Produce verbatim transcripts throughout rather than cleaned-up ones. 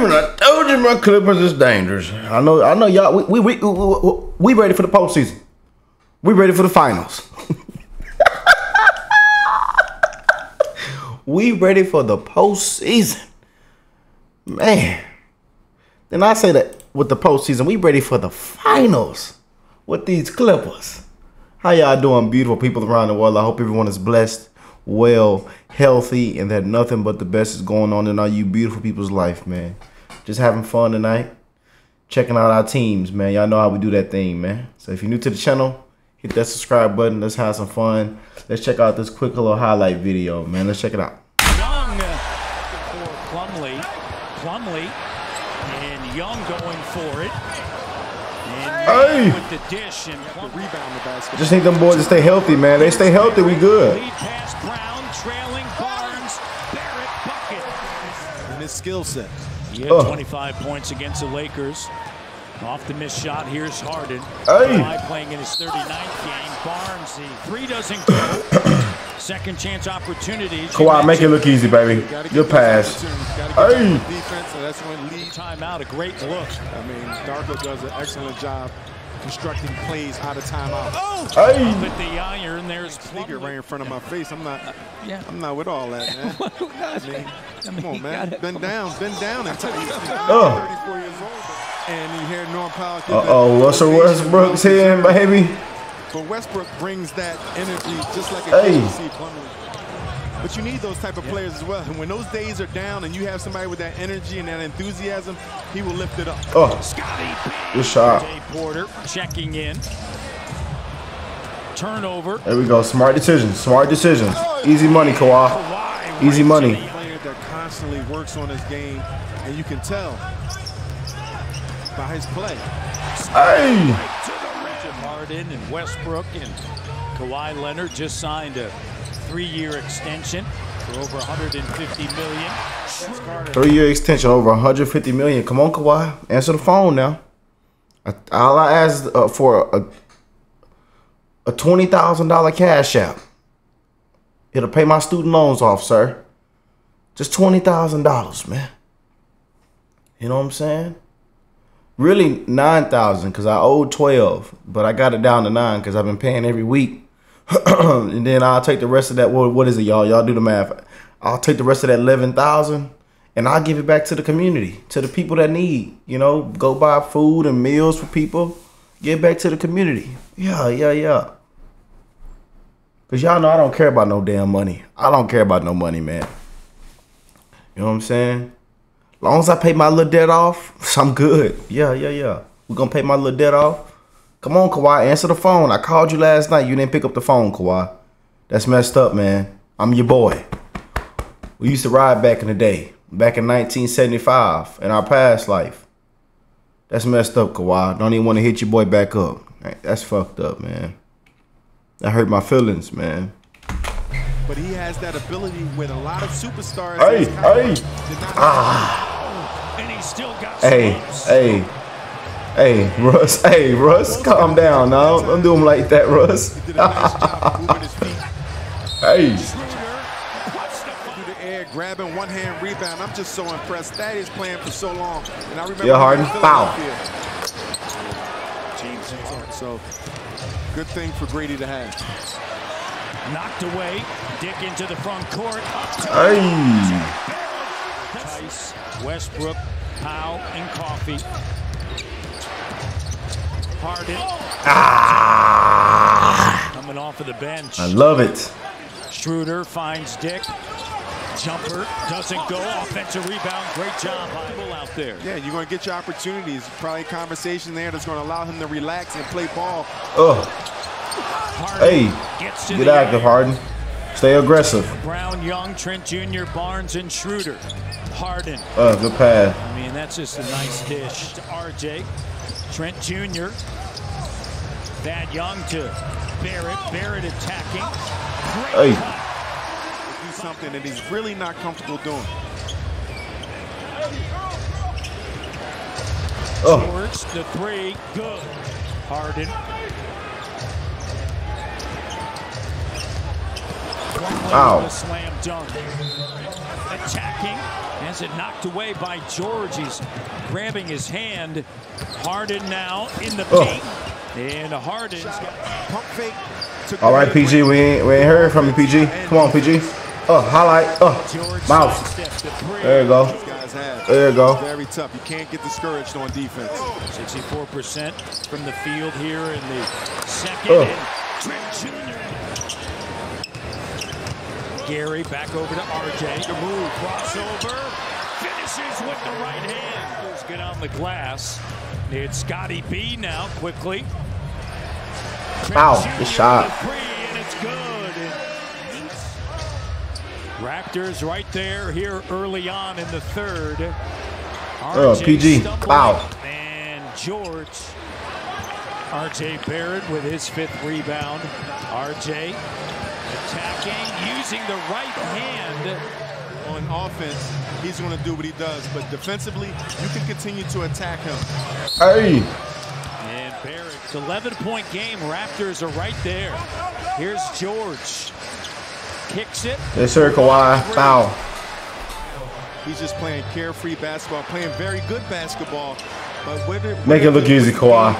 Damn it! I told you my Clippers is dangerous. I know. I know y'all. We we we we ready for the postseason. We ready for the finals. We ready for the postseason, man. Then I say that with the postseason, we ready for the finals with these Clippers. How y'all doing, beautiful people around the world? I hope everyone is blessed, well, healthy, and that nothing but the best is going on in all you beautiful people's life, man. Just having fun tonight, checking out our teams, man. Y'all know how we do that thing, man. So if you're new to the channel, hit that subscribe button. Let's have some fun. Let's check out this quick little highlight video, man. Let's check it out. Young for Plumlee. Plumlee. And Young going for it. And hey. With the dish and the rebound the basket. Just need them boys to stay healthy, man. They stay healthy, we good. Lead pass Brown, trailing Barnes, Barrett bucket. And his skill set. He had oh. twenty-five points against the Lakers. Off the missed shot, here's Harden. Hey. Kawhi playing in his thirty-ninth game. Barnes, the three doesn't go. Second chance opportunities. Kawhi, make it look easy, baby. Your pass. Hey. Defense, so that's when lead timeout. A great look. I mean, Darko does an excellent job constructing plays out of timeout. Oh. Hey. But the iron, there's Plumlee right in front of my face. I'm not. Uh, yeah. I'm not with all that, man. I mean, come on, man. Been down, been down until he's thirty-four years old. And you hear Norm Powell. Uh oh, Russell Westbrook's here, baby. But Westbrook brings that energy just like a hey. Plumlee. But you need those type of yeah. players as well. And when those days are down and you have somebody with that energy and that enthusiasm, he will lift it up. Oh, Scotty. Good shot. Porter checking in. Turnover. There we go. Smart decisions. Smart decisions. Easy money, Kawhi. Kawhi Easy money. A player that constantly works on his game, and you can tell by his play. Hey. Harden and Westbrook and Kawhi Leonard just signed a three-year extension for over one hundred fifty million. Three-year extension over one hundred fifty million. Come on, Kawhi, answer the phone now. All I asked uh, for a a twenty thousand dollar cash out. It'll pay my student loans off, sir. Just twenty thousand dollars, man. You know what I'm saying? Really nine thousand, because I owed twelve, but I got it down to nine because I've been paying every week. And then I'll take the rest of that. What, what is it, y'all? Y'all do the math. I'll take the rest of that eleven thousand and I'll give it back to the community, to the people that need, you know, go buy food and meals for people. Give back to the community. Yeah, yeah, yeah. Because y'all know I don't care about no damn money. I don't care about no money, man. You know what I'm saying? As long as I pay my little debt off, I'm good. Yeah, yeah, yeah. We're going to pay my little debt off. Come on, Kawhi. Answer the phone. I called you last night. You didn't pick up the phone, Kawhi. That's messed up, man. I'm your boy. We used to ride back in the day, back in nineteen seventy-five, in our past life. That's messed up, Kawhi. Don't even want to hit your boy back up. That's fucked up, man. That hurt my feelings, man. But he has that ability with a lot of superstars. Hey, hey. Ah. And he still got hey, hey, hey, Russ, hey, Russ, calm down now. Don't do him like that, Russ. Hey. Grabbing one hand rebound. I'm just so impressed. That is playing for so long. And I remember your Harden foul. James Harden. So good thing for Gradey to have. Knocked away, Dick into the front court. Up to hey. Westbrook, Powell, and Coffee. Harden. Ah. Coming off of the bench. I love it. Schroeder finds Dick. Jumper doesn't go. Offensive rebound. Great job out there. Yeah, you're going to get your opportunities. Probably a conversation there that's going to allow him to relax and play ball. Ugh. Harden hey, gets to get active, Harden. Stay aggressive. Brown, Young, Trent Junior, Barnes, and Schroeder. Harden. Oh, good pass. I mean, that's just a nice dish to R J. Trent Junior Bad Young to Barrett. Barrett attacking. Great hey. Play. Do something that he's really not comfortable doing. Oh. George, the three. Good. Harden. Ow. Slam dunk. attacking. Has it knocked away by George. He's grabbing his hand. Harden now in the paint. Oh. And Harden's got pump fake. All right, P G. We ain't, we ain't heard from you, P G. Come on, P G. Oh, highlight. Oh, mouth. There you go. There you go. Very tough. You can't get discouraged on defense. sixty-four percent from the field here in the second. Oh. And Trent Junior Gary back over to R J. The move, crossover, finishes with the right hand. Let's get on the glass. It's Scotty B now quickly. Wow, good shot. Three, and it's good. Raptors right there here early on in the third. Oh, P G. Wow. And George. R J. Barrett with his fifth rebound. R J attacking, using the right hand. On offense, he's going to do what he does. But defensively, you can continue to attack him. Hey. And Barrett. It's an eleven-point game. Raptors are right there. Here's George. Kicks it. Yes, sir, Kawhi. Foul. He's just playing carefree basketball, playing very good basketball. But with it, make it look easy, Kawhi.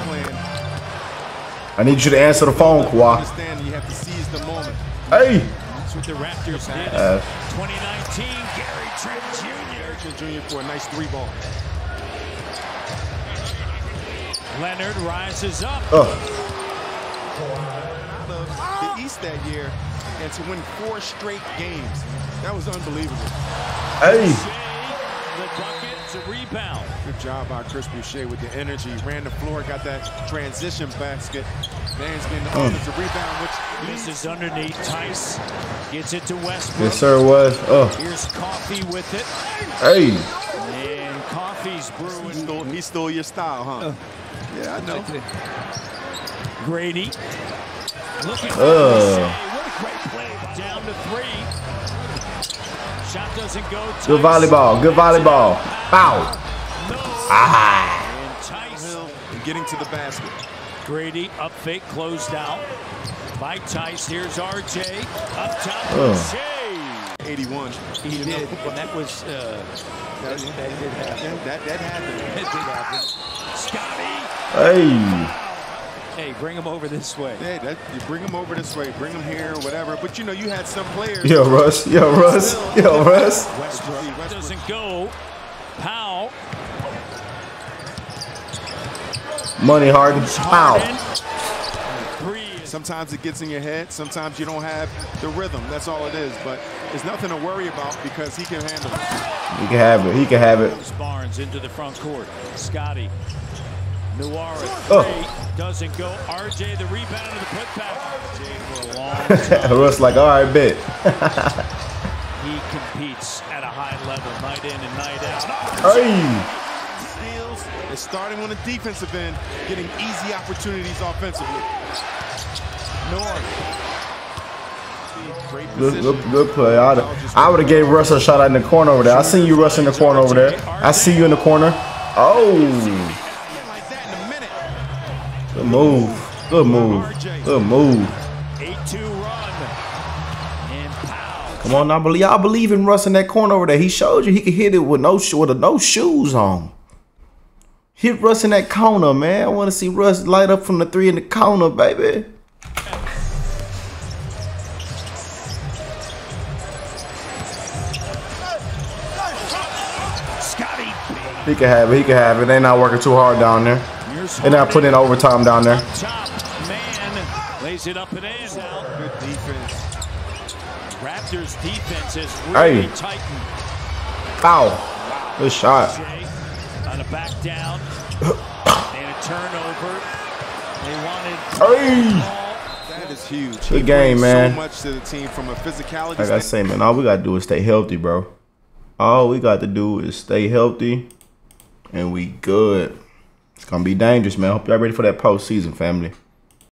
I need you to answer the phone, Kawhi. You have to seize the moment. Hey. That's what the Raptors did. Uh, twenty nineteen, Gary Trent Junior Trent Junior for a nice three ball. Leonard rises up. Out of the East that year. And to win four straight games. That was unbelievable. Hey. The bucket's a rebound. Good job by Chris Boucher with the energy. Ran the floor, got that transition basket. Man's getting the mm. offensive rebound, which this is underneath. Tice gets it to Westbrook. Yes, sir, it was. Oh. Here's Coffee with it. Hey. And Coffee's brewing. He stole, he stole your style, huh? Uh, yeah, I know. Gradey. Looking for uh. Great play. Down to three. Shot doesn't go. Tice. Good volleyball. Good volleyball. Foul. No. Ah. And Tice getting to the basket. Gradey up fake, closed out by Tice. Here's R J up top. Oh. eighty-one. He did, and that was uh, that, that did happen. That that happened. That did happen. Scotty. Hey. Hey, bring him over this way. Hey, that, you bring him over this way. Bring him here, whatever. But you know, you had some players. Yo, Russ. Yo, Russ. Yo, Russ. Westbrook, Westbrook. Doesn't go. Powell. Money Harden. Powell. Sometimes it gets in your head. Sometimes you don't have the rhythm. That's all it is. But there's nothing to worry about because he can handle it. He can have it. He can have it. Barnes into the front court. Scotty. Nuara oh. doesn't go. R J the rebound and the putback. Russ like, all right, bet. He competes at a high level night in and night out. Hey. Steals is starting on the defensive end, getting easy opportunities offensively. North. Good, good, good play. I'd, I would have gave Russ a shot out in the corner over there. I see you, Russ, in the corner over there. I see you in the corner. Oh. Good move. Good move. Good move. Come on, I believe I believe in Russ in that corner over there. He showed you he could hit it with no with no shoes on. Hit Russ in that corner, man. I want to see Russ light up from the three in the corner, baby. He can have it. He can have it. They not working too hard down there. And I put in overtime down there. Top man lays it up and in. Good defense. Raptors defense is really tightened. Ow. Good shot. On a back down. And a turnover. They wanted. Hey. That is huge. Good game, man. So much to the team from a physicality. Like I say, man, all we got to do is stay healthy, bro. All we got to do is stay healthy. And we good. It's going to be dangerous, man. Hope y'all ready for that postseason, family.